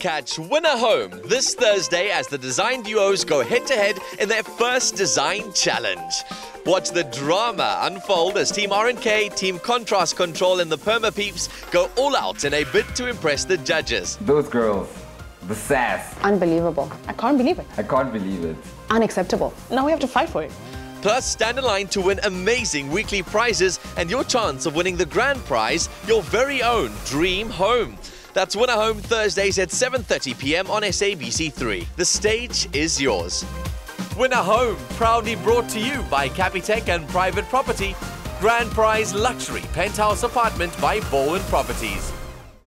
catch Win a Home this Thursday as the Design Duos go head-to-head in their first design challenge. Watch the drama unfold as Team R&K, Team Contrast Control and the Perma Peeps go all out in a bid to impress the judges. Those girls, the sass. Unbelievable. I can't believe it. I can't believe it. Unacceptable. Now we have to fight for it. Plus, stand in line to win amazing weekly prizes and your chance of winning the grand prize, your very own dream home. That's Win a Home Thursdays at 7:30 p.m. on SABC 3. The stage is yours. Win a Home, proudly brought to you by Capitec and Private Property. Grand prize luxury penthouse apartment by Balwin Properties.